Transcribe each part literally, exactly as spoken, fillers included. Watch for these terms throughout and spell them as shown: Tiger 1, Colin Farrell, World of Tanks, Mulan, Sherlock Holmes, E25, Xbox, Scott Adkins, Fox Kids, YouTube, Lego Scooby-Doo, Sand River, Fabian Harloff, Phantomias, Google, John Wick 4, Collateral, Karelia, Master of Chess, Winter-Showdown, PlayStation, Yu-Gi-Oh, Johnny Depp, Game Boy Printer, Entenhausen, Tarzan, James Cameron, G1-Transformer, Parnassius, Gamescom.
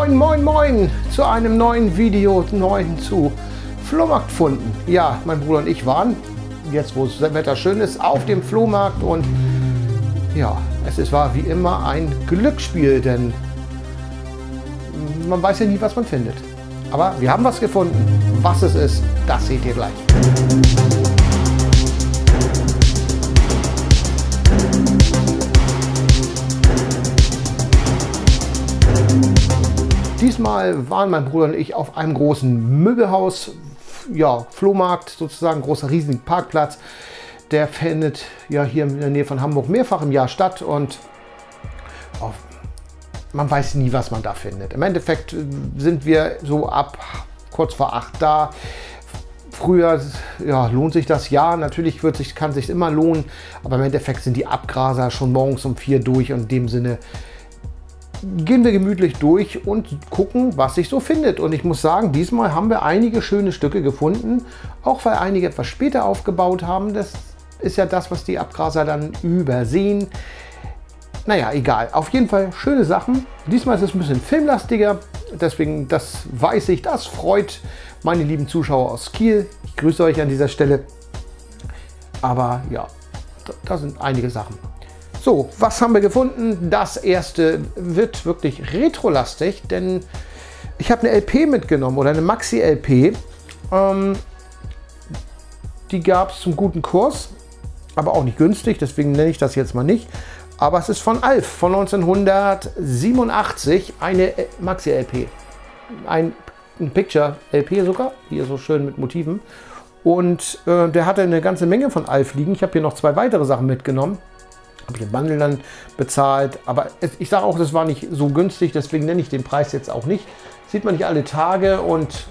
Moin, moin, moin zu einem neuen Video, neuen zu Flohmarktfunden. Ja, mein Bruder und ich waren, jetzt wo das Wetter schön ist, auf dem Flohmarkt und ja, es ist, war wie immer ein Glücksspiel, denn man weiß ja nie, was man findet. Aber wir haben was gefunden. Was es ist, das seht ihr gleich. Diesmal waren mein Bruder und ich auf einem großen Möbelhaus, ja, Flohmarkt sozusagen, großer riesigen Parkplatz. Der findet ja hier in der Nähe von Hamburg mehrfach im Jahr statt und auf, man weiß nie, was man da findet. Im Endeffekt sind wir so ab kurz vor acht da. Früher ja, lohnt sich das ja, natürlich wird sich, kann es sich immer lohnen, aber im Endeffekt sind die Abgraser schon morgens um vier durch und in dem Sinne gehen wir gemütlich durch und gucken, was sich so findet. Und ich muss sagen, diesmal haben wir einige schöne Stücke gefunden, auch weil einige etwas später aufgebaut haben. Das ist ja das, was die Abgraser dann übersehen. Naja, egal. Auf jeden Fall schöne Sachen. Diesmal ist es ein bisschen filmlastiger, deswegen, das weiß ich, das freut meine lieben Zuschauer aus Kiel. Ich grüße euch an dieser Stelle. Aber ja, da sind einige Sachen. So, was haben wir gefunden? Das erste wird wirklich retrolastig, denn ich habe eine L P mitgenommen oder eine Maxi-L P. Ähm, die gab es zum guten Kurs, aber auch nicht günstig, deswegen nenne ich das jetzt mal nicht. Aber es ist von Alf, von neunzehnhundertsiebenundachtzig, eine Maxi-L P. Ein, ein Picture-L P sogar, hier so schön mit Motiven. Und äh, der hatte eine ganze Menge von Alf liegen. Ich habe hier noch zwei weitere Sachen mitgenommen. Habe ich den Bundle dann bezahlt, aber ich sage auch, das war nicht so günstig, deswegen nenne ich den Preis jetzt auch nicht. Sieht man nicht alle Tage und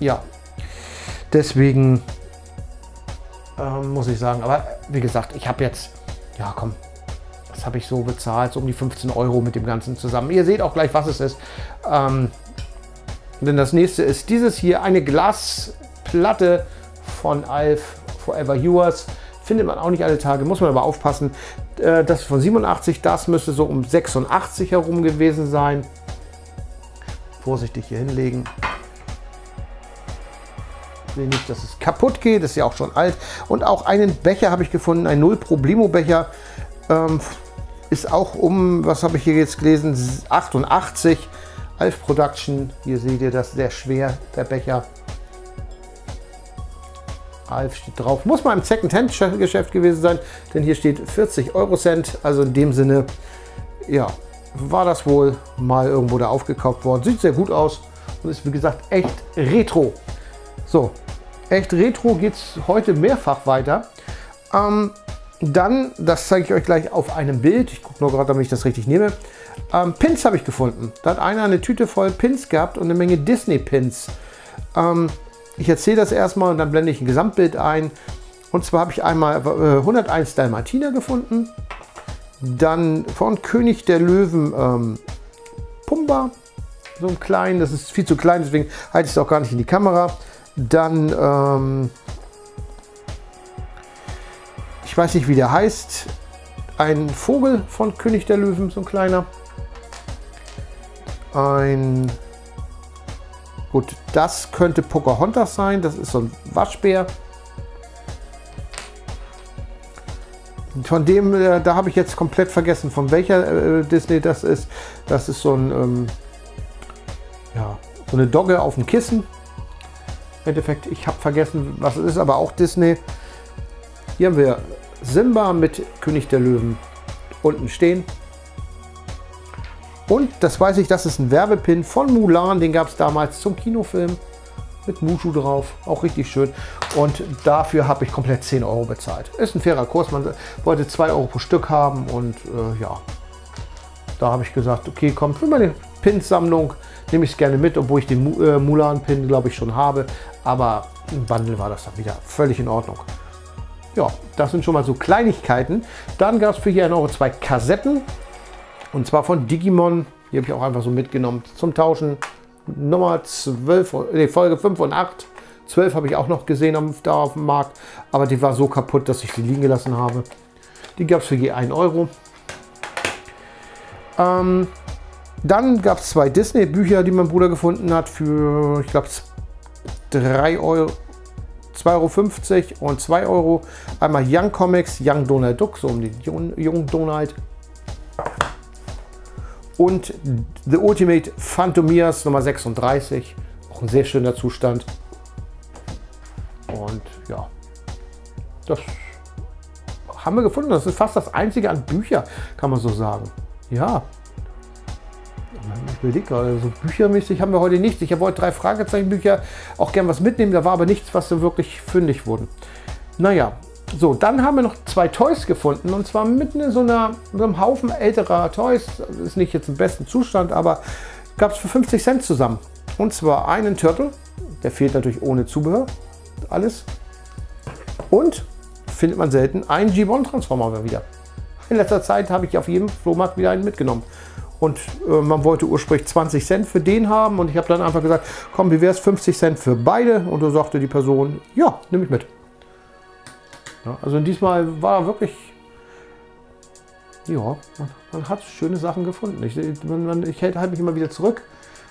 ja, deswegen äh, muss ich sagen, aber wie gesagt, ich habe jetzt, ja komm, das habe ich so bezahlt, so um die fünfzehn Euro mit dem Ganzen zusammen. Ihr seht auch gleich, was es ist, ähm, denn das nächste ist dieses hier, eine Glasplatte von Alf Forever Yours. Findet man auch nicht alle Tage, muss man aber aufpassen. Das von siebenundachtzig, das müsste so um sechsundachtzig herum gewesen sein. Vorsichtig hier hinlegen. Ich will nicht, dass es kaputt geht, das ist ja auch schon alt. Und auch einen Becher habe ich gefunden, ein Null-Problemo-Becher. Ist auch um, was habe ich hier jetzt gelesen, achtundachtzig. Alf Production, hier seht ihr das, sehr schwer, der Becher. Alf steht drauf. Muss mal im Second-Hand-Geschäft gewesen sein, denn hier steht vierzig Euro Cent. Also in dem Sinne, ja, war das wohl mal irgendwo da aufgekauft worden. Sieht sehr gut aus und ist, wie gesagt, echt retro. So, echt retro geht es heute mehrfach weiter. Ähm, dann, das zeige ich euch gleich auf einem Bild. Ich gucke nur gerade, damit ich das richtig nehme. Ähm, Pins habe ich gefunden. Da hat einer eine Tüte voll Pins gehabt und eine Menge Disney-Pins. Ähm, Ich erzähle das erstmal und dann blende ich ein Gesamtbild ein. Und zwar habe ich einmal äh, hunderteins Dalmatiner gefunden. Dann von König der Löwen ähm, Pumba. So ein klein, das ist viel zu klein, deswegen halte ich es auch gar nicht in die Kamera. Dann, ähm, ich weiß nicht, wie der heißt. Ein Vogel von König der Löwen, so ein kleiner. Ein... Gut, das könnte Pocahontas sein, das ist so ein Waschbär. Von dem, äh, da habe ich jetzt komplett vergessen, von welcher äh, Disney das ist. Das ist so ein, ähm, ja, so eine Dogge auf dem Kissen. Im Endeffekt, ich habe vergessen, was es ist, aber auch Disney. Hier haben wir Simba mit König der Löwen unten stehen. Und, das weiß ich, das ist ein Werbepin von Mulan, den gab es damals zum Kinofilm mit Mushu drauf, auch richtig schön. Und dafür habe ich komplett zehn Euro bezahlt. Ist ein fairer Kurs, man wollte zwei Euro pro Stück haben und äh, ja, da habe ich gesagt, okay, komm, für meine Pins-Sammlung nehme ich es gerne mit, obwohl ich den Mu äh, Mulan-Pin, glaube ich, schon habe. Aber im Bundle war das dann wieder völlig in Ordnung. Ja, das sind schon mal so Kleinigkeiten. Dann gab es für hier ein Euro zwei Kassetten. Und zwar von Digimon, die habe ich auch einfach so mitgenommen zum Tauschen. Nummer zwölf, nee, Folge fünf und acht. zwölf habe ich auch noch gesehen am, da auf dem Markt, aber die war so kaputt, dass ich die liegen gelassen habe. Die gab es für je einen Euro. Ähm, Dann gab es zwei Disney-Bücher, die mein Bruder gefunden hat, für, ich glaube, drei Euro, zwei Euro fünfzig und zwei Euro. Einmal Young Comics, Young Donald Duck, so um den jungen Donald. Und The Ultimate Phantomias Nummer sechsunddreißig. Auch ein sehr schöner Zustand. Und ja, das haben wir gefunden. Das ist fast das einzige an Bücher, kann man so sagen. Ja. Ich überlege gerade, so büchermäßig haben wir heute nichts. Ich habe heute drei Fragezeichenbücher auch gern was mitnehmen. Da war aber nichts, was so wirklich fündig wurden. Naja, so, dann haben wir noch zwei Toys gefunden. Und zwar mitten in so, einer, in so einem Haufen älterer Toys. Ist nicht jetzt im besten Zustand, aber gab es für fünfzig Cent zusammen. Und zwar einen Turtle. Der fehlt natürlich ohne Zubehör. Alles. Und, findet man selten, einen G eins Transformer mal wieder. In letzter Zeit habe ich auf jedem Flohmarkt wieder einen mitgenommen. Und äh, man wollte ursprünglich zwanzig Cent für den haben. Und ich habe dann einfach gesagt, komm, wie wäre es fünfzig Cent für beide? Und so sagte die Person, ja, nehme ich mit. Ja, also diesmal war wirklich, ja, man, man hat schöne Sachen gefunden. Ich, man, man, ich halte halt mich immer wieder zurück,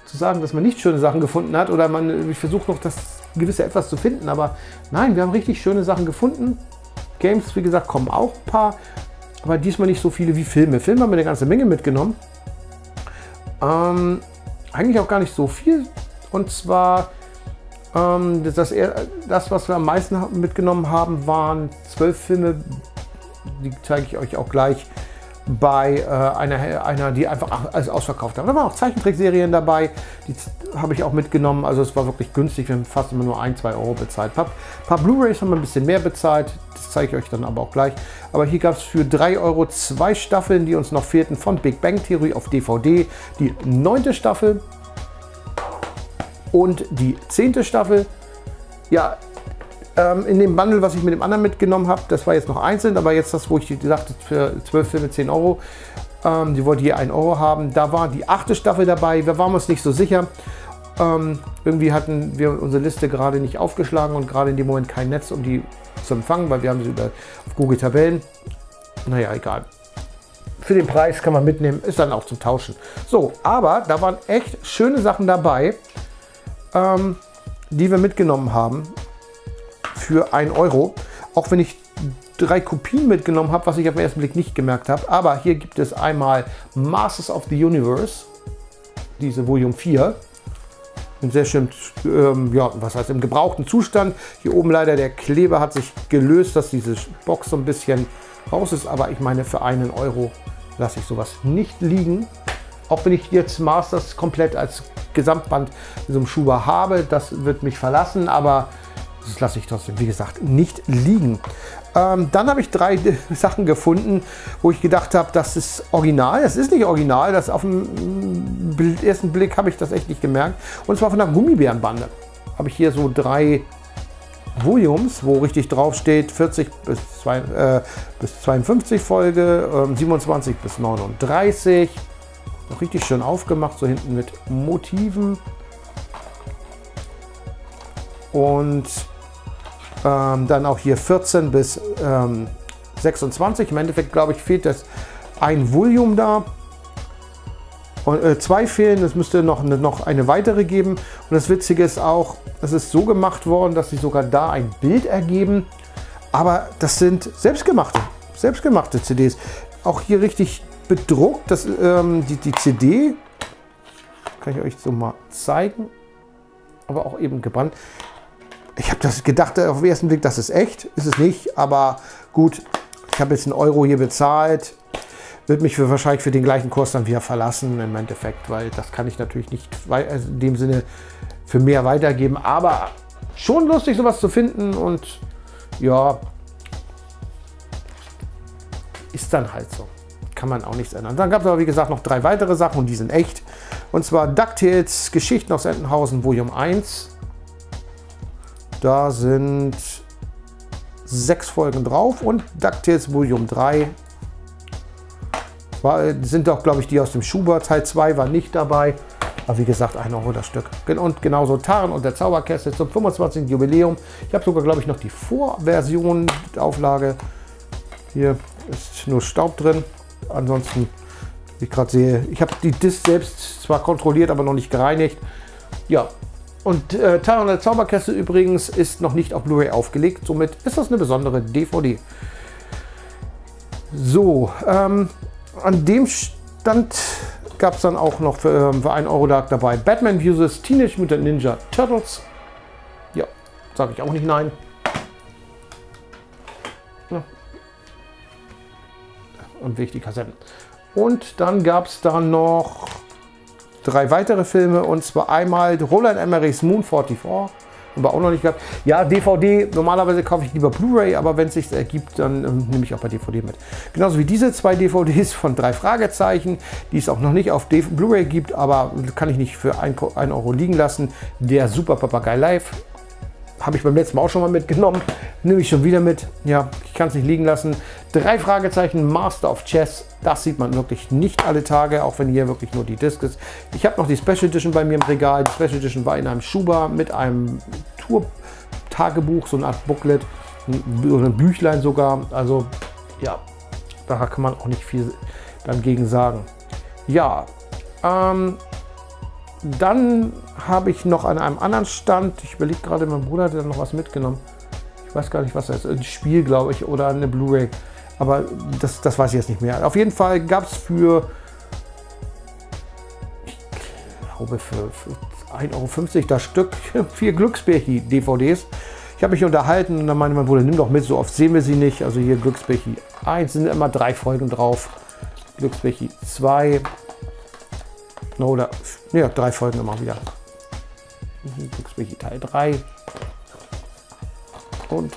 zu sagen, dass man nicht schöne Sachen gefunden hat. Oder man, ich versuche noch das gewisse etwas zu finden. Aber nein, wir haben richtig schöne Sachen gefunden. Games, wie gesagt, kommen auch ein paar. Aber diesmal nicht so viele wie Filme. Filme haben wir eine ganze Menge mitgenommen. Ähm, eigentlich auch gar nicht so viel. Und zwar, ähm, das, das, was wir am meisten mitgenommen haben, waren zwölf Filme. Die zeige ich euch auch gleich bei äh, einer, einer, die einfach alles ausverkauft haben. Da waren auch Zeichentrickserien dabei. Die habe ich auch mitgenommen. Also es war wirklich günstig. Wir haben fast immer nur ein, zwei Euro bezahlt. Ein paar, paar Blu-Rays haben wir ein bisschen mehr bezahlt. Das zeige ich euch dann aber auch gleich. Aber hier gab es für drei Euro zwei Staffeln, die uns noch fehlten, von Big Bang Theory auf D V D. Die neunte Staffel und die zehnte Staffel. Ja, ähm, in dem Bundle, was ich mit dem anderen mitgenommen habe, das war jetzt noch einzeln, aber jetzt das, wo ich sagte, für zwölf Filme zehn Euro, ähm, die wollte je ein Euro haben. Da war die achte Staffel dabei, wir waren uns nicht so sicher. Ähm, irgendwie hatten wir unsere Liste gerade nicht aufgeschlagen und gerade in dem Moment kein Netz, um die zu empfangen, weil wir haben sie über, auf Google Tabellen. Naja, egal. Für den Preis kann man mitnehmen, ist dann auch zum Tauschen. So, aber da waren echt schöne Sachen dabei, ähm, die wir mitgenommen haben für ein Euro. Auch wenn ich drei Kopien mitgenommen habe, was ich auf den ersten Blick nicht gemerkt habe. Aber hier gibt es einmal Masters of the Universe, diese Volume vier. Sehr schön, ähm, ja, was heißt im gebrauchten Zustand. Hier oben leider der Kleber hat sich gelöst, dass diese Box so ein bisschen raus ist. Aber ich meine, für einen Euro lasse ich sowas nicht liegen. Auch wenn ich jetzt Masters komplett als Gesamtband in so einem Schuber habe, das wird mich verlassen. Aber das lasse ich trotzdem, wie gesagt, nicht liegen. Ähm, dann habe ich drei Sachen gefunden, wo ich gedacht habe, das ist original. Das ist nicht original, das auf den ersten Blick habe ich das echt nicht gemerkt. Und zwar von der Gummibärenbande. Habe ich hier so drei Volumes, wo richtig drauf steht, vierzig bis zweiundfünfzig Folge, ähm, siebenundzwanzig bis neununddreißig. Noch richtig schön aufgemacht, so hinten mit Motiven. Und ähm, dann auch hier vierzehn bis sechsundzwanzig. Im Endeffekt, glaube ich, fehlt das ein Volume da. Und äh, zwei fehlen, es müsste noch eine, noch eine weitere geben. Und das Witzige ist auch, es ist so gemacht worden, dass sie sogar da ein Bild ergeben. Aber das sind selbstgemachte, selbstgemachte C Ds. Auch hier richtig bedruckt, das, ähm, die, die C D. Kann ich euch so mal zeigen. Aber auch eben gebrannt. Ich habe das gedacht auf den ersten Blick, das ist echt, ist es nicht, aber gut, ich habe jetzt einen Euro hier bezahlt, wird mich für, wahrscheinlich für den gleichen Kurs dann wieder verlassen im Endeffekt, weil das kann ich natürlich nicht in dem Sinne für mehr weitergeben, aber schon lustig sowas zu finden und ja, ist dann halt so. Kann man auch nichts ändern. Dann gab es aber wie gesagt noch drei weitere Sachen und die sind echt. Und zwar DuckTales Geschichten aus Entenhausen Volume eins. Da sind sechs Folgen drauf und DuckTales Volume drei. War, sind doch, glaube ich, die aus dem Schuber. Teil zwei war nicht dabei. Aber wie gesagt, ein Euro das Stück. Und genauso Tarzan und der Zauberkessel zum fünfundzwanzigsten Jubiläum. Ich habe sogar, glaube ich, noch die Vorversion, Auflage. Hier ist nur Staub drin. Ansonsten wie ich gerade sehe. Ich habe die Disc selbst zwar kontrolliert, aber noch nicht gereinigt. Ja, und äh, Tarzan der Zauberkessel übrigens ist noch nicht auf Blu-ray aufgelegt, somit ist das eine besondere D V D. So, ähm, an dem Stand gab es dann auch noch für, ähm, für einen Euro dabei Batman versus. Teenage Mutant Ninja Turtles. Ja, sage ich auch nicht nein. Ja. Und wichtig Kassetten. Und dann gab es da noch drei weitere Filme, und zwar einmal Roland Emmerichs Moon vierundvierzig, aber auch noch nicht gehabt. Ja, D V D, normalerweise kaufe ich lieber Blu-ray, aber wenn es sich ergibt, dann ähm, nehme ich auch bei D V D mit. Genauso wie diese zwei D V Ds von Drei Fragezeichen, die es auch noch nicht auf Blu-ray gibt, aber kann ich nicht für einen Euro liegen lassen. Der Super Papagei Live habe ich beim letzten Mal auch schon mal mitgenommen, nehme ich schon wieder mit. Ja, ich kann es nicht liegen lassen. Drei Fragezeichen, Master of Chess, das sieht man wirklich nicht alle Tage, auch wenn hier wirklich nur die Disc ist. Ich habe noch die Special Edition bei mir im Regal. Die Special Edition war in einem Schuber mit einem Tour-Tagebuch, so eine Art Booklet, so ein Büchlein sogar. Also ja, da kann man auch nicht viel dagegen sagen. Ja, ähm... dann habe ich noch an einem anderen Stand, ich überlege gerade, mein Bruder hatte dann noch was mitgenommen. Ich weiß gar nicht, was das ist. Ein Spiel, glaube ich, oder eine Blu-ray. Aber das, das weiß ich jetzt nicht mehr. Auf jeden Fall gab es für, ich glaube, für, für einen Euro fünfzig das Stück vier Glücksbärchen-D V Ds. Ich habe mich unterhalten und dann meinte mein Bruder, nimm doch mit, so oft sehen wir sie nicht. Also hier Glücksbärchen eins, sind immer drei Folgen drauf. Glücksbärchen zwei. Oder ja, drei Folgen immer wieder. Glücksbärchen Teil drei und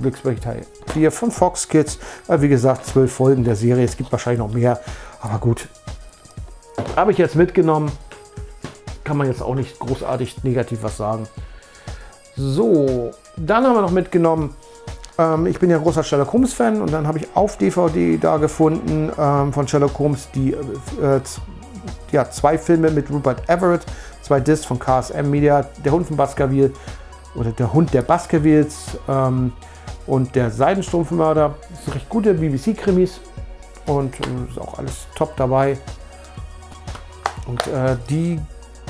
Glücksbärchen Teil vier von Fox Kids. Wie gesagt, zwölf Folgen der Serie. Es gibt wahrscheinlich noch mehr, aber gut. Habe ich jetzt mitgenommen. Kann man jetzt auch nicht großartig negativ was sagen. So, dann haben wir noch mitgenommen. Ähm, ich bin ja großer Sherlock Holmes Fan und dann habe ich auf D V D da gefunden ähm, von Sherlock Holmes die äh, Ja, zwei Filme mit Rupert Everett, zwei Discs von K S M-Media, Der Hund von Baskerville oder Der Hund der Baskervilles ähm, und Der Seidenstrumpfmörder. Das sind recht gute B B C-Krimis und äh, ist auch alles top dabei. Und äh, die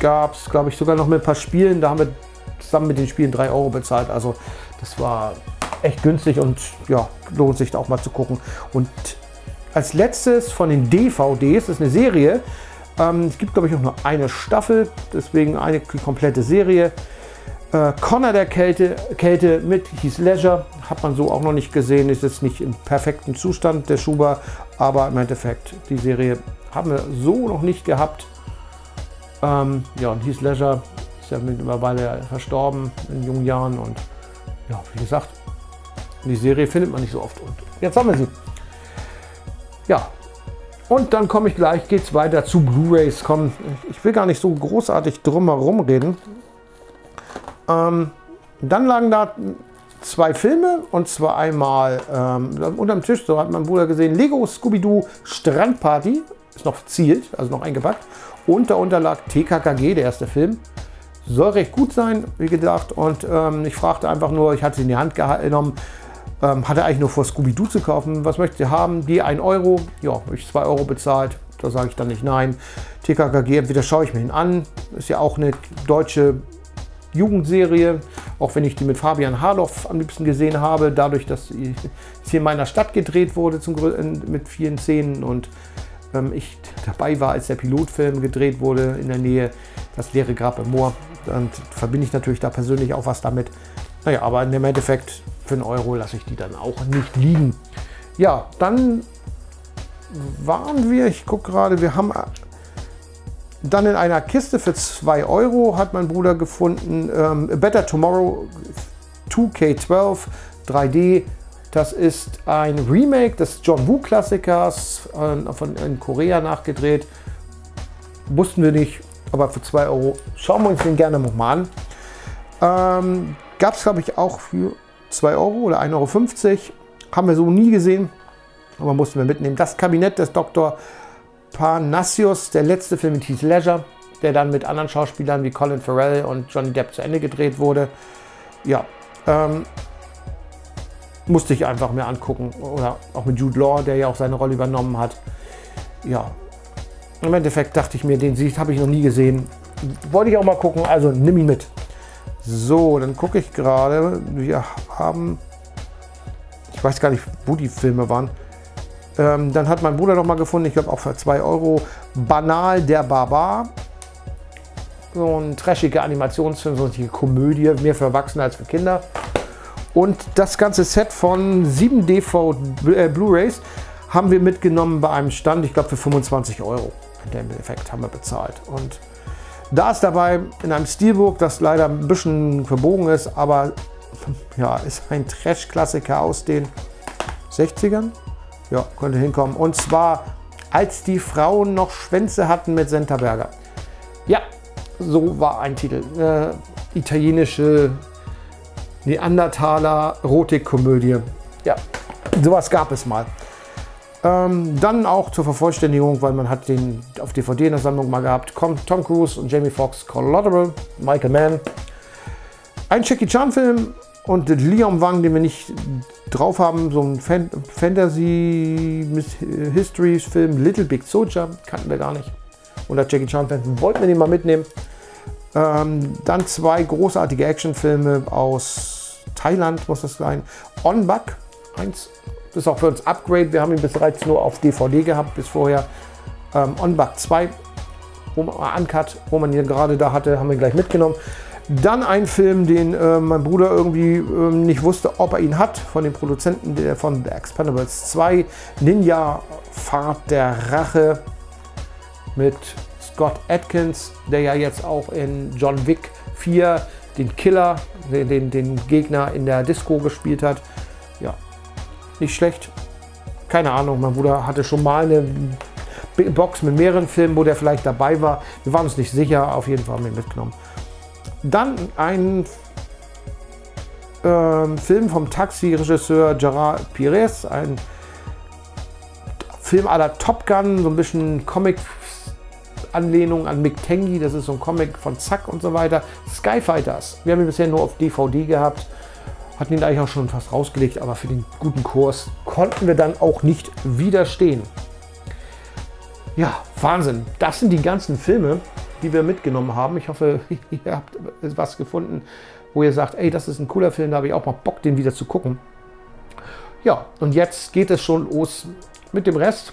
gab es, glaube ich, sogar noch mit ein paar Spielen. Da haben wir zusammen mit den Spielen drei Euro bezahlt. Also das war echt günstig und ja, lohnt sich auch mal zu gucken. Und als letztes von den D V Ds ist eine Serie. Ähm, es gibt, glaube ich, noch nur eine Staffel, deswegen eine komplette Serie. Äh, Connor der Kälte, Kälte mit Heath Ledger, hat man so auch noch nicht gesehen, ist jetzt nicht im perfekten Zustand der Schuber, aber im Endeffekt, die Serie haben wir so noch nicht gehabt. Ähm, ja, und Heath Ledger ist ja mittlerweile verstorben in jungen Jahren und ja, wie gesagt, die Serie findet man nicht so oft und jetzt haben wir sie. Ja. Und dann komme ich gleich, geht's weiter zu Blu-rays. Komm, ich will gar nicht so großartig drumherum reden. Ähm, dann lagen da zwei Filme, und zwar einmal ähm, unterm Tisch, so hat mein Bruder gesehen, Lego Scooby-Doo Strandparty, ist noch verziert, also noch eingepackt. Und darunter lag T K K G, der erste Film. Soll recht gut sein, wie gedacht. Und ähm, ich fragte einfach nur, ich hatte sie in die Hand genommen, hatte eigentlich nur vor, Scooby-Doo zu kaufen. Was möchtet ihr haben? Die einen Euro. Ja, habe ich zwei Euro bezahlt. Da sage ich dann nicht nein. T K K G, entweder schaue ich mir ihn an. Ist ja auch eine deutsche Jugendserie. Auch wenn ich die mit Fabian Harloff am liebsten gesehen habe. Dadurch, dass es hier in meiner Stadt gedreht wurde zum, mit vielen Szenen. Und ähm, ich dabei war, als der Pilotfilm gedreht wurde in der Nähe. Das leere Grab im Moor. Dann verbinde ich natürlich da persönlich auch was damit. Naja, aber im Endeffekt für einen Euro lasse ich die dann auch nicht liegen. Ja, dann waren wir, ich gucke gerade, wir haben dann in einer Kiste für zwei Euro hat mein Bruder gefunden, ähm, A Better Tomorrow zwei K zwölf drei D. Das ist ein Remake des John Woo-Klassikers, äh, von in Korea nachgedreht. Wussten wir nicht, aber für zwei Euro schauen wir uns den gerne nochmal an. Ähm, Gab es, glaube ich, auch für zwei Euro oder einen Euro fünfzig. Haben wir so nie gesehen, aber mussten wir mitnehmen. Das Kabinett des Doktor Parnassius, der letzte Film mit Heath Ledger, der dann mit anderen Schauspielern wie Colin Farrell und Johnny Depp zu Ende gedreht wurde. Ja, ähm, musste ich einfach mir angucken. Oder auch mit Jude Law, der ja auch seine Rolle übernommen hat. Ja, Im Endeffekt dachte ich mir, den habe ich noch nie gesehen. Wollte ich auch mal gucken, also nimm ihn mit. So, dann gucke ich gerade. Wir haben, ich weiß gar nicht, wo die Filme waren. Ähm, dann hat mein Bruder noch mal gefunden, ich glaube auch für zwei Euro, Banal der Barbar. So ein trashiger Animationsfilm, so eine Komödie, mehr für Erwachsene als für Kinder. Und das ganze Set von sieben D V D Blu-rays haben wir mitgenommen bei einem Stand, ich glaube für fünfundzwanzig Euro. Den Effekt haben wir bezahlt. Und da ist dabei in einem Steelbook, das leider ein bisschen verbogen ist, aber ja, ist ein Trash-Klassiker aus den sechzigern. Ja, könnte hinkommen. Und zwar, als die Frauen noch Schwänze hatten mit Senta Berger. Ja, so war ein Titel. Äh, italienische Neandertaler-Erotikkomödie. Ja, sowas gab es mal. Ähm, dann auch zur Vervollständigung, weil man hat den auf D V D in der Sammlung mal gehabt. Tom Cruise und Jamie Foxx, Collateral, Michael Mann. Ein Jackie Chan-Film und Leon Wang, den wir nicht drauf haben. So ein Fan Fantasy-History-Film, Little Big Soldier, kannten wir gar nicht. Und der Jackie Chan-Fan, wollten wir den mal mitnehmen. Ähm, dann zwei großartige Actionfilme aus Thailand, muss das sein. Ong-Bak, eins, das ist auch für uns Upgrade. Wir haben ihn bereits nur auf D V D gehabt, bis vorher. Ähm, Ong-Bak zwei, wo man, Uncut, wo man hier gerade da hatte, haben wir gleich mitgenommen. Dann ein Film, den äh, mein Bruder irgendwie äh, nicht wusste, ob er ihn hat, von den Produzenten der, von The Expendables zwei, Ninja Fahrt der Rache mit Scott Adkins, der ja jetzt auch in John Wick vier den Killer, den, den Gegner in der Disco gespielt hat. Ja, nicht schlecht. Keine Ahnung, mein Bruder hatte schon mal eine Box mit mehreren Filmen, wo der vielleicht dabei war. Wir waren uns nicht sicher, auf jeden Fall haben wir ihn mitgenommen. Dann ein ähm, Film vom Taxi-Regisseur Gerard Pires, ein Film à la Top Gun, so ein bisschen Comic-Anlehnung an Mick Tengi, das ist so ein Comic von Zack und so weiter. Skyfighters, wir haben ihn bisher nur auf D V D gehabt, hatten ihn eigentlich auch schon fast rausgelegt, aber für den guten Kurs konnten wir dann auch nicht widerstehen. Ja, Wahnsinn, das sind die ganzen Filme, die wir mitgenommen haben. Ich hoffe, ihr habt was gefunden, wo ihr sagt, ey, das ist ein cooler Film, da habe ich auch mal Bock, den wieder zu gucken. Ja, und jetzt geht es schon los mit dem Rest.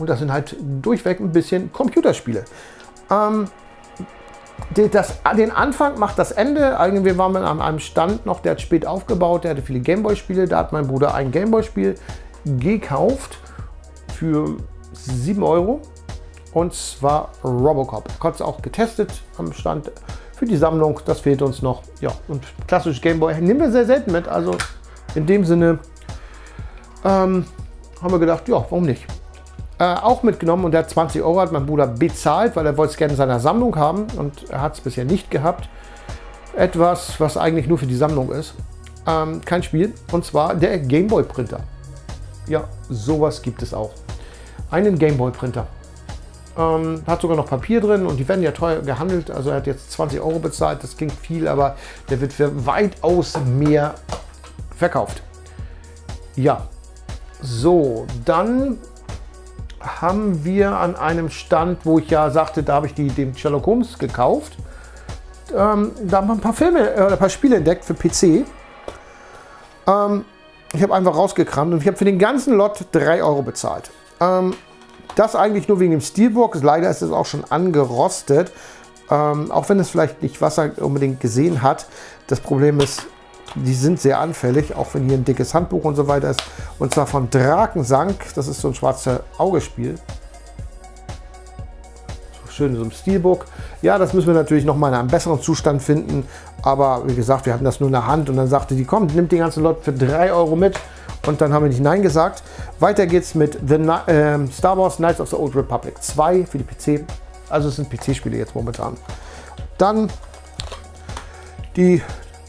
Und das sind halt durchweg ein bisschen Computerspiele. Ähm, das, den Anfang macht das Ende. Eigentlich, wir waren an einem Stand noch, der hat spät aufgebaut, der hatte viele Gameboy-Spiele. Da hat mein Bruder ein Gameboy-Spiel gekauft für sieben Euro. Und zwar Robocop. Kurz auch getestet am Stand für die Sammlung. Das fehlt uns noch. Ja, und klassisch Gameboy nehmen wir sehr selten mit. Also in dem Sinne ähm, haben wir gedacht, ja, warum nicht? Äh, auch mitgenommen und der hat zwanzig Euro hat mein Bruder bezahlt, weil er wollte es gerne in seiner Sammlung haben und er hat es bisher nicht gehabt. Etwas, was eigentlich nur für die Sammlung ist. Ähm, kein Spiel. Und zwar der Game Boy Printer. Ja, sowas gibt es auch. Einen Game Boy Printer. Ähm, hat sogar noch Papier drin und die werden ja teuer gehandelt, also er hat jetzt zwanzig Euro bezahlt, das klingt viel, aber der wird für weitaus mehr verkauft. Ja, so, dann haben wir an einem Stand, wo ich ja sagte, da habe ich die, den Sherlock Holmes gekauft, ähm, da haben wir ein paar Filme, äh, ein paar Spiele entdeckt für P C. Ähm, ich habe einfach rausgekramt und ich habe für den ganzen Lot drei Euro bezahlt. Ähm, Das eigentlich nur wegen dem Steelbook. Leider ist es auch schon angerostet. Ähm, auch wenn es vielleicht nicht Wasser unbedingt gesehen hat. Das Problem ist, die sind sehr anfällig. Auch wenn hier ein dickes Handbuch und so weiter ist. Und zwar von Drakensang. Das ist so ein schwarzer Augespiel. So schön in so einem Steelbook. Ja, das müssen wir natürlich nochmal in einem besseren Zustand finden. Aber wie gesagt, wir hatten das nur in der Hand. Und dann sagte die, komm, nimmt den ganzen Lot für drei Euro mit. Und dann haben wir nicht Nein gesagt. Weiter geht's mit The äh, Star Wars Knights of the Old Republic zwei für die P C. Also es sind P C-Spiele jetzt momentan. Dann die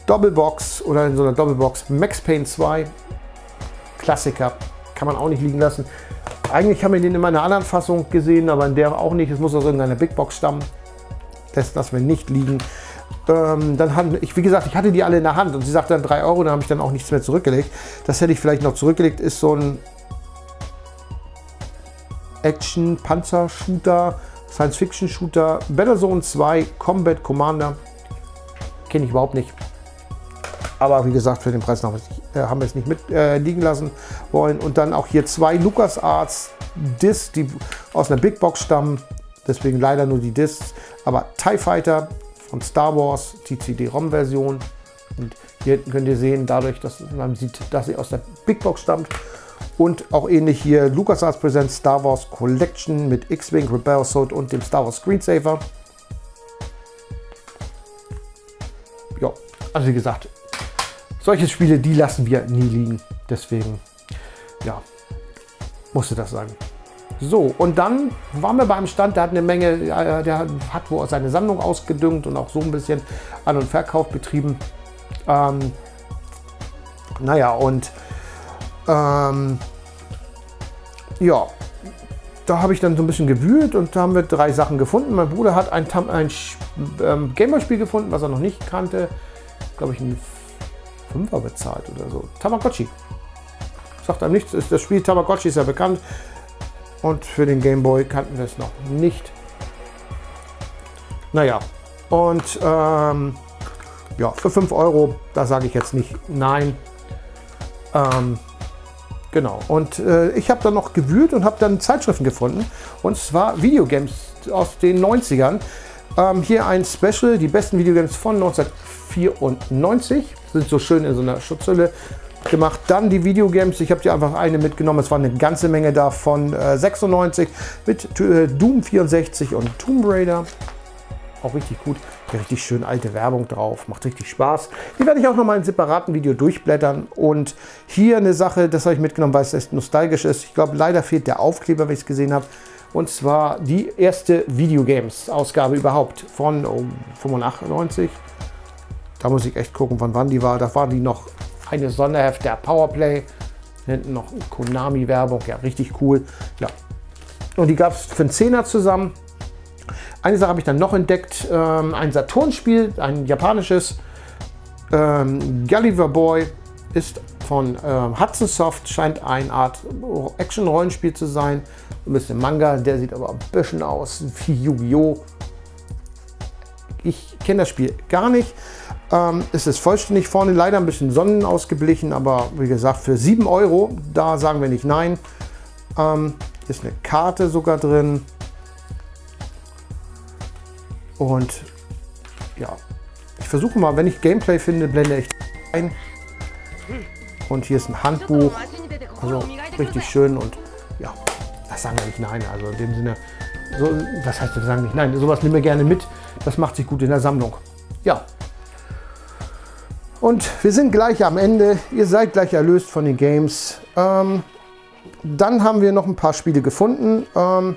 Doppelbox oder in so einer Doppelbox Max Payne zwei. Klassiker. Kann man auch nicht liegen lassen. Eigentlich haben wir den in meiner anderen Fassung gesehen, aber in der auch nicht. Es muss aus irgendeiner Big Box stammen. Das lassen wir nicht liegen. Ähm, dann haben ich, wie gesagt, ich hatte die alle in der Hand und sie sagte dann drei Euro, da habe ich dann auch nichts mehr zurückgelegt. Das hätte ich vielleicht noch zurückgelegt, ist so ein Action, Panzer, Shooter, Science-Fiction Shooter, Battlezone zwei, Combat Commander. Kenne ich überhaupt nicht. Aber wie gesagt, für den Preis haben wir es nicht mit äh, liegen lassen wollen. Und dann auch hier zwei LucasArts Discs, die aus einer Big Box stammen. Deswegen leider nur die Discs. Aber TIE Fighter von Star Wars, die C D-ROM-Version. Und hier hinten könnt ihr sehen, dadurch, dass man sieht, dass sie aus der Big Box stammt. Und auch ähnlich hier LucasArts Presents Star Wars Collection mit X-Wing, Rebel Assault und dem Star Wars Screensaver. Ja, also wie gesagt, solche Spiele, die lassen wir nie liegen. Deswegen, ja, musste das sein. So, und dann waren wir beim Stand, der hat eine Menge, der hat wohl seine Sammlung ausgedüngt und auch so ein bisschen An- und Verkauf betrieben. Ähm, naja, und ähm, ja, da habe ich dann so ein bisschen gewühlt und da haben wir drei Sachen gefunden. Mein Bruder hat ein, ein ähm, Gameboy-Spiel gefunden, was er noch nicht kannte. Glaube ich, ein Fünfer bezahlt oder so. Tamagotchi. Sagt einem nichts, ist das Spiel Tamagotchi ist ja bekannt. Und für den Game Boy kannten wir es noch nicht. Naja, und ähm, ja, für fünf Euro, da sage ich jetzt nicht nein. Ähm, genau, und äh, ich habe dann noch gewühlt und habe dann Zeitschriften gefunden. Und zwar Videogames aus den neunzigern. Ähm, hier ein Special, die besten Videogames von neunzehnhundertvierundneunzig. Sind so schön in so einer Schutzhülle gemacht. Dann die Videogames. Ich habe dir einfach eine mitgenommen. Es war eine ganze Menge davon. Äh, sechsundneunzig mit äh, Doom vierundsechzig und Tomb Raider. Auch richtig gut. Richtig schön alte Werbung drauf. Macht richtig Spaß. Die werde ich auch nochmal in einem separaten Video durchblättern. Und hier eine Sache, das habe ich mitgenommen, weil es echt nostalgisch ist. Ich glaube, leider fehlt der Aufkleber, wenn ich es gesehen habe. Und zwar die erste Videogames-Ausgabe überhaupt von oh, fünfundneunzig. Da muss ich echt gucken, von wann die war. Da war die noch eine Sonderheft der Powerplay. Hinten noch Konami-Werbung. Ja, richtig cool. Ja. Und die gab es für einen Zehner zusammen. Eine Sache habe ich dann noch entdeckt. Ähm, ein Saturn-Spiel, ein japanisches. Ähm, Gulliver Boy ist von ähm, Hudson Soft. Scheint eine Art Action-Rollenspiel zu sein. Ein bisschen Manga. Der sieht aber ein bisschen aus wie Yu-Gi-Oh! Ich kenne das Spiel gar nicht. Ähm, es ist vollständig vorne, leider ein bisschen Sonnen ausgeblichen, aber wie gesagt, für sieben Euro, da sagen wir nicht nein. Ähm, ist eine Karte sogar drin. Und ja, ich versuche mal, wenn ich Gameplay finde, blende ich ein. Und hier ist ein Handbuch, also richtig schön und ja, das sagen wir nicht nein, also in dem Sinne. So, was heißt, wir sagen nicht nein, sowas nehmen wir gerne mit. Das macht sich gut in der Sammlung. Ja. Und wir sind gleich am Ende. Ihr seid gleich erlöst von den Games. Ähm, dann haben wir noch ein paar Spiele gefunden. Ähm,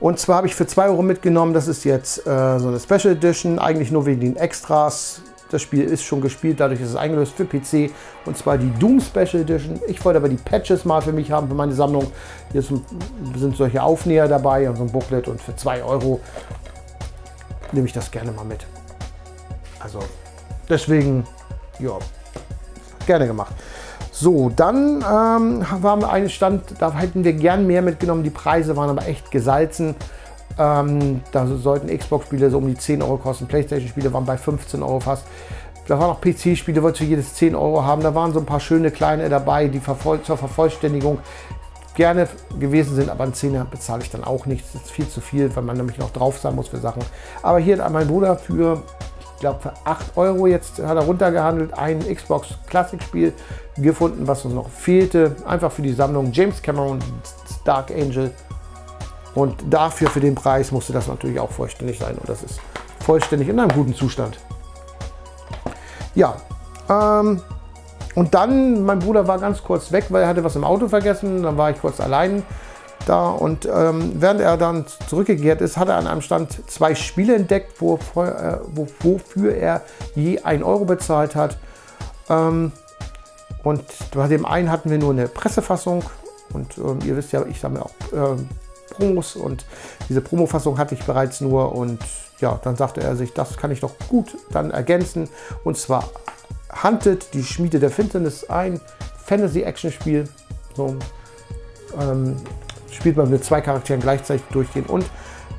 und zwar habe ich für zwei Euro mitgenommen. Das ist jetzt äh, so eine Special Edition. Eigentlich nur wegen den Extras. Das Spiel ist schon gespielt, dadurch ist es eingelöst für P C. Und zwar die Doom Special Edition. Ich wollte aber die Patches mal für mich haben, für meine Sammlung. Hier sind solche Aufnäher dabei und so ein Booklet. Und für zwei Euro nehme ich das gerne mal mit. Also deswegen, ja, gerne gemacht. So, dann ähm, waren wir einen Stand, da hätten wir gern mehr mitgenommen. Die Preise waren aber echt gesalzen. Ähm, da sollten Xbox-Spiele so um die zehn Euro kosten, Playstation-Spiele waren bei fünfzehn Euro fast. Da waren auch P C-Spiele, wollte jedes zehn Euro haben. Da waren so ein paar schöne kleine dabei, die vervoll zur Vervollständigung gerne gewesen sind, aber ein Zehner bezahle ich dann auch nicht. Das ist viel zu viel, weil man nämlich noch drauf sein muss für Sachen. Aber hier hat mein Bruder für, ich glaube für acht Euro jetzt, hat er runtergehandelt, ein Xbox-Classic-Spiel gefunden, was uns noch fehlte. Einfach für die Sammlung James Cameron, Dark Angel. Und dafür, für den Preis, musste das natürlich auch vollständig sein. Und das ist vollständig in einem guten Zustand. Ja, ähm, und dann, mein Bruder war ganz kurz weg, weil er hatte was im Auto vergessen. Dann war ich kurz allein da. Und ähm, während er dann zurückgekehrt ist, hat er an einem Stand zwei Spiele entdeckt, wofür, äh, wofür er je einen Euro bezahlt hat. Ähm, und bei dem einen hatten wir nur eine Pressefassung. Und ähm, ihr wisst ja, ich sammle auch... Ähm, Promos und diese Promo-Fassung hatte ich bereits nur und ja, dann sagte er sich, das kann ich doch gut dann ergänzen und zwar Hunted, die Schmiede der Finsternis, ein Fantasy-Action-Spiel, so ähm, spielt man mit zwei Charakteren gleichzeitig durchgehen. Und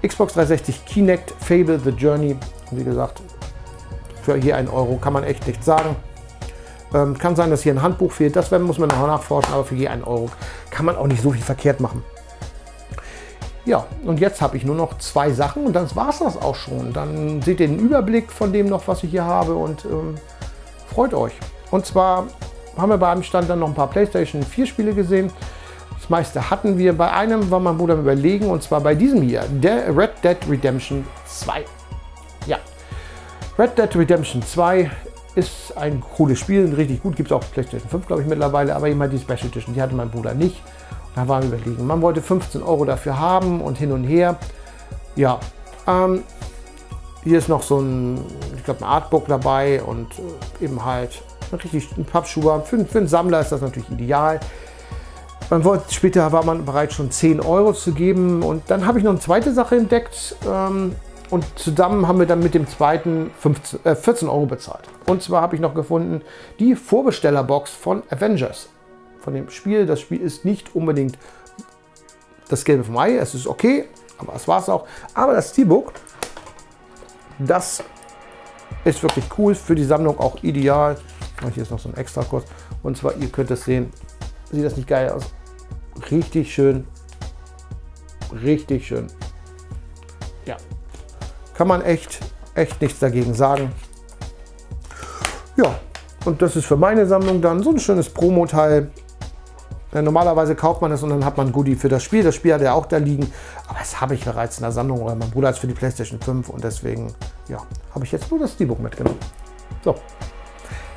Xbox dreihundertsechzig, Kinect, Fable, The Journey. Wie gesagt, für hier einen Euro kann man echt nichts sagen. Ähm, kann sein, dass hier ein Handbuch fehlt. Das muss man noch nachforschen, aber für je einen Euro kann man auch nicht so viel verkehrt machen. Ja, und jetzt habe ich nur noch zwei Sachen und dann war es das auch schon. Dann seht ihr den Überblick von dem noch, was ich hier habe, und ähm, freut euch. Und zwar haben wir bei einem Stand dann noch ein paar PlayStation vier Spiele gesehen. Das meiste hatten wir. Bei einem war mein Bruder am Überlegen, und zwar bei diesem hier, der Red Dead Redemption zwei. Ja, Red Dead Redemption zwei ist ein cooles Spiel, richtig gut, gibt es auch PlayStation fünf, glaube ich, mittlerweile, aber immer die Special Edition, die hatte mein Bruder nicht. Da war wir überlegen. Man wollte fünfzehn Euro dafür haben und hin und her. Ja, ähm, hier ist noch so ein, ich glaube, ein Artbook dabei und eben halt richtig ein Pappschuber. Für, für einen Sammler ist das natürlich ideal. Man wollte, später war man bereit, schon zehn Euro zu geben. Und dann habe ich noch eine zweite Sache entdeckt. Ähm, und zusammen haben wir dann mit dem zweiten fünfzehn, äh, vierzehn Euro bezahlt. Und zwar habe ich noch gefunden die Vorbestellerbox von Avengers. Von dem Spiel. Das Spiel ist nicht unbedingt das Gelbe vom Ei. Es ist okay, aber das war es auch. Aber das Steelbook, das ist wirklich cool. Für die Sammlung auch ideal. Hier ist noch so ein Extrakurs. Und zwar, ihr könnt es sehen. Sieht das nicht geil aus? Richtig schön. Richtig schön. Ja. Kann man echt, echt nichts dagegen sagen. Ja. Und das ist für meine Sammlung dann so ein schönes Promo-Teil. Normalerweise kauft man das und dann hat man ein Goodie für das Spiel. Das Spiel hat ja auch da liegen. Aber das habe ich bereits in der Sammlung. Oder mein Bruder hat es für die PlayStation fünf. Und deswegen, ja, habe ich jetzt nur das Steelbook mitgenommen. So,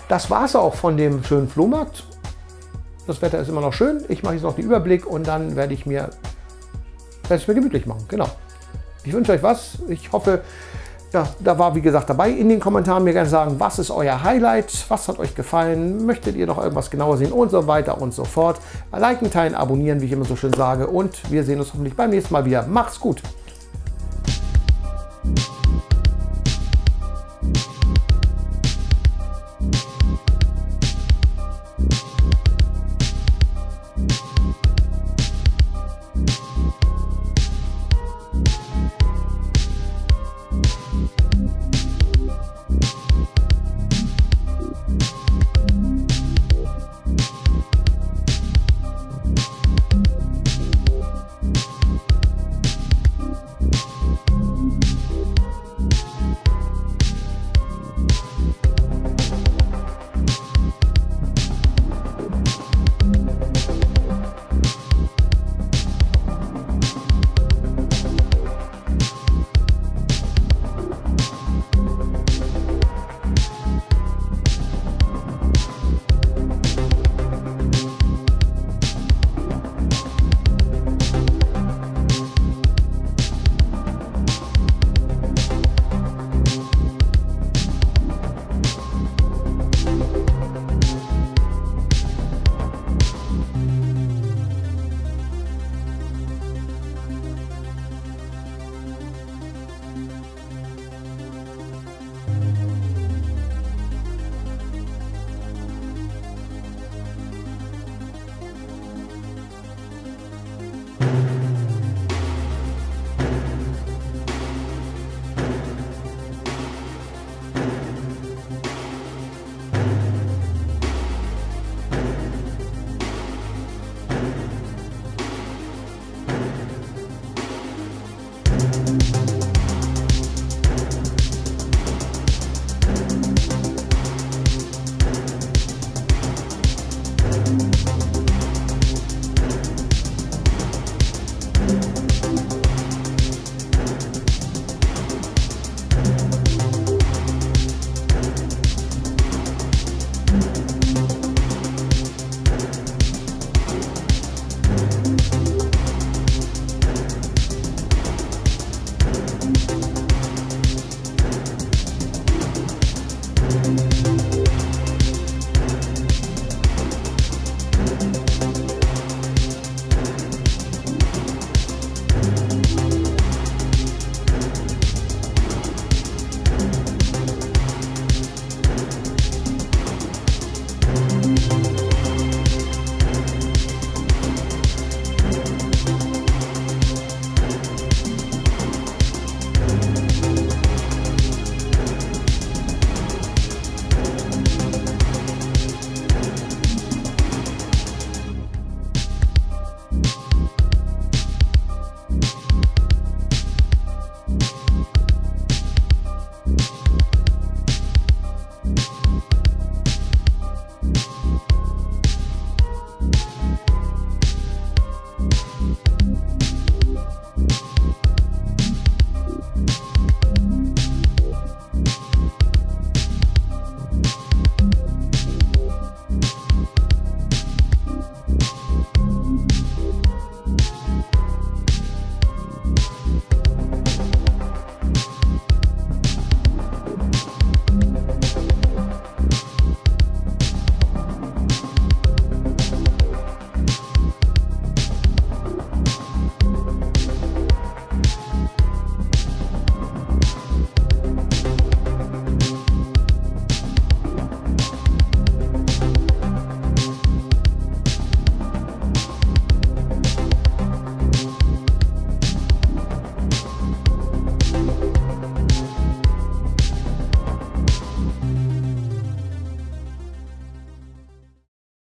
das war es auch von dem schönen Flohmarkt. Das Wetter ist immer noch schön. Ich mache jetzt noch den Überblick und dann werde ich mir, werde ich mir gemütlich machen. Genau. Ich wünsche euch was. Ich hoffe... Ja, da war wie gesagt dabei. In den Kommentaren mir gerne sagen, was ist euer Highlight, was hat euch gefallen, möchtet ihr noch irgendwas genauer sehen und so weiter und so fort. Liken, teilen, abonnieren, wie ich immer so schön sage, und wir sehen uns hoffentlich beim nächsten Mal wieder. Macht's gut!